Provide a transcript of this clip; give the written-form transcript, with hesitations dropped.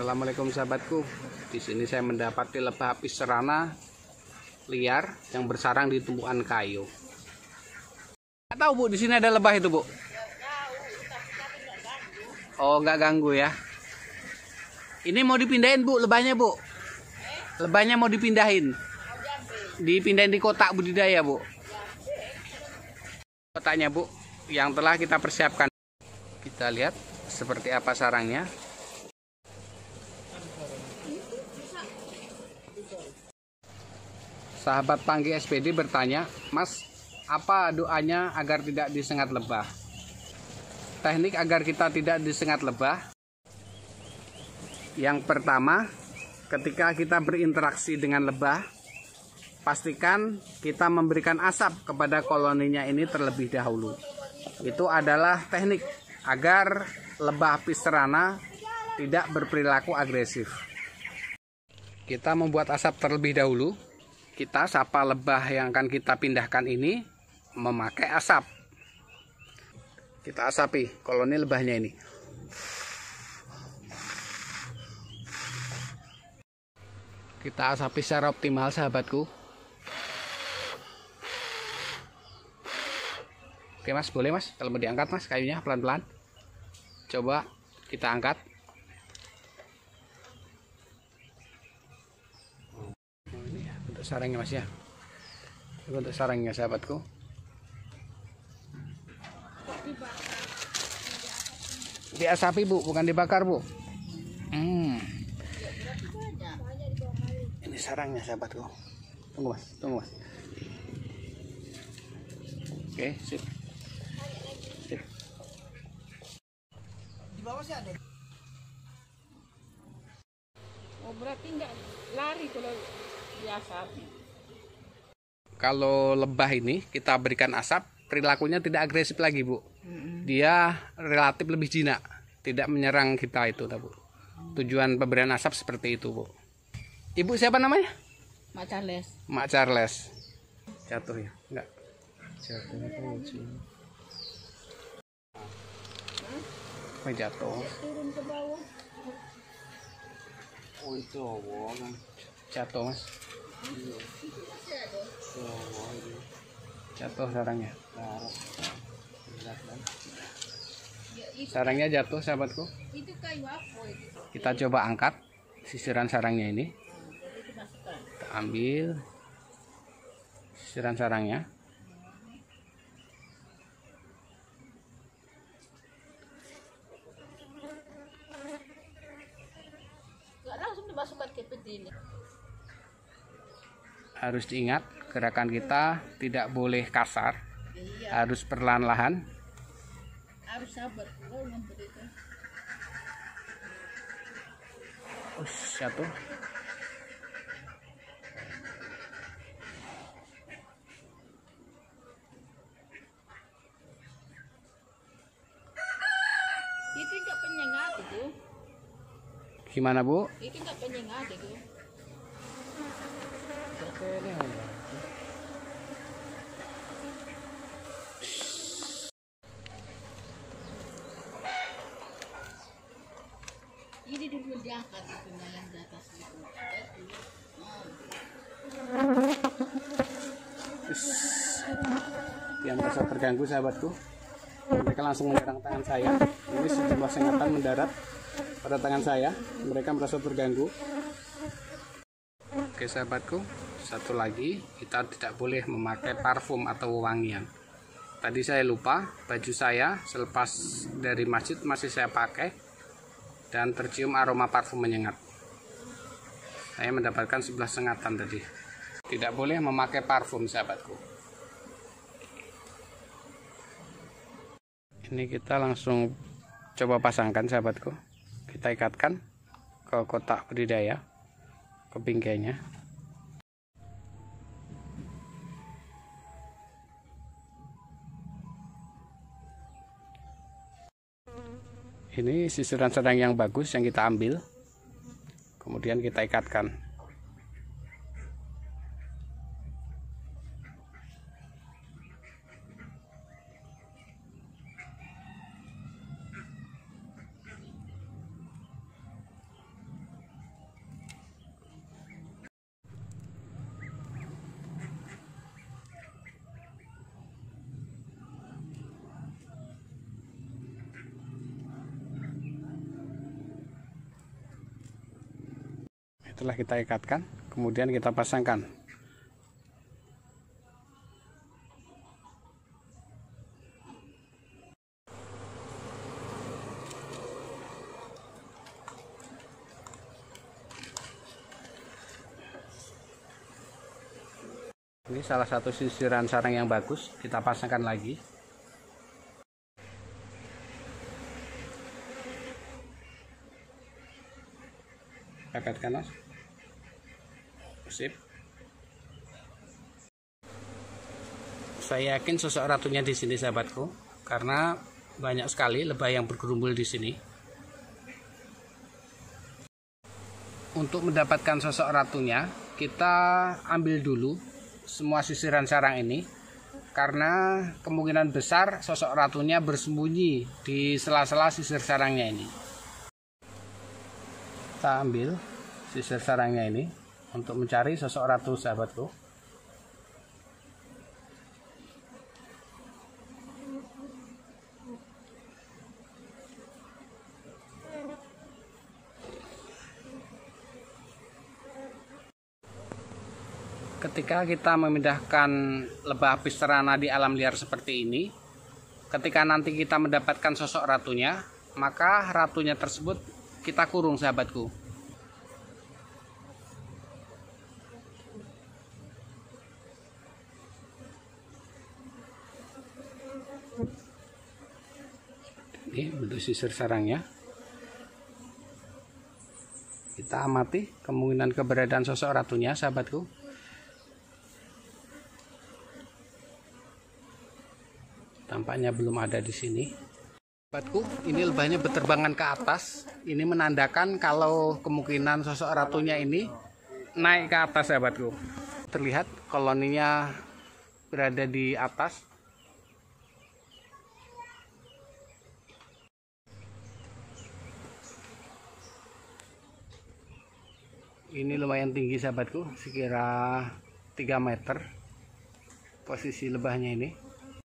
Assalamualaikum sahabatku. Di sini saya mendapati lebah apis cerana liar yang bersarang di tumpukan kayu. Nggak tahu Bu, di sini ada lebah itu Bu? Oh, nggak ganggu ya. Ini mau dipindahin Bu, lebahnya Bu. Lebahnya mau dipindahin. Dipindahin di kotak budidaya Bu. Kotaknya Bu, yang telah kita persiapkan. Kita lihat seperti apa sarangnya. Sahabat Panggi SPD bertanya, Mas, apa doanya agar tidak disengat lebah? Teknik agar kita tidak disengat lebah. Yang pertama, ketika kita berinteraksi dengan lebah, pastikan kita memberikan asap kepada koloninya ini terlebih dahulu. Itu adalah teknik agar lebah apis cerana tidak berperilaku agresif. Kita membuat asap terlebih dahulu. Kita sapa lebah yang akan kita pindahkan ini memakai asap. Kita asapi koloni lebahnya ini. Kita asapi secara optimal sahabatku. Oke Mas, boleh Mas, kalau mau diangkat Mas kayunya pelan-pelan. Coba kita angkat. Sarangnya Mas ya, untuk sarangnya sahabatku. Diasapi Bu, bukan dibakar Bu. Ini sarangnya sahabatku. Tunggu Mas, tunggu Mas. Oke, sip. Sip. Di bawah sih ada. Oh berarti nggak lari kalau. Kalau lebah ini kita berikan asap, perilakunya tidak agresif lagi Bu. Dia relatif lebih jinak, tidak menyerang kita itu Bu. Tujuan pemberian asap seperti itu Bu. Ibu siapa namanya? Mak Charles. Mak Charles. Jatuh ya? Enggak. Jatuhnya kan jatuh. Turun ke bawah. Oh itu kan. Jatuh Mas. Jatuh sarangnya. Sarangnya jatuh sahabatku. Kita coba angkat sisiran sarangnya ini. Kita ambil sisiran sarangnya. Harus diingat, gerakan kita tidak boleh kasar, iya. Harus perlahan-lahan. Harus sabar. Satu. Itu enggak penyengat itu. Gimana Bu? Itu enggak penyengat itu. Ini dulu diangkat itu yang di atas itu. Yang merasa terganggu sahabatku, mereka langsung menyerang tangan saya. Ini sejumlah sengatan mendarat pada tangan saya. Mereka merasa terganggu. Oke sahabatku, satu lagi, kita tidak boleh memakai parfum atau wewangian. Tadi saya lupa, baju saya selepas dari masjid masih saya pakai dan tercium aroma parfum menyengat. Saya mendapatkan 11 sengatan tadi. Tidak boleh memakai parfum sahabatku. Ini kita langsung coba pasangkan sahabatku. Kita ikatkan ke kotak budidaya, ke bingkainya. Ini sisiran sarang yang bagus yang kita ambil, kemudian kita ikatkan. Setelah kita ikatkan, kemudian kita pasangkan. Ini salah satu sisiran sarang yang bagus, kita pasangkan lagi. Akatkan, Mas. Sip. Saya yakin sosok ratunya di sini, sahabatku, karena banyak sekali lebah yang bergerumbul di sini. Untuk mendapatkan sosok ratunya, kita ambil dulu semua sisiran sarang ini, karena kemungkinan besar sosok ratunya bersembunyi di sela-sela sisir sarangnya ini. Kita ambil sisir sarangnya ini untuk mencari sosok ratu, sahabatku. Ketika kita memindahkan lebah apis cerana di alam liar seperti ini, ketika nanti kita mendapatkan sosok ratunya, maka ratunya tersebut kita kurung, sahabatku. Ini bentuk sisir sarangnya. Kita amati kemungkinan keberadaan sosok ratunya, sahabatku. Tampaknya belum ada di sini. Sahabatku, ini lebahnya berterbangan ke atas. Ini menandakan kalau kemungkinan sosok ratunya ini naik ke atas, sahabatku. Terlihat koloninya berada di atas. Ini lumayan tinggi, sahabatku, sekira 3 meter posisi lebahnya ini.